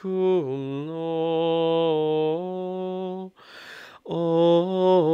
Canticum no.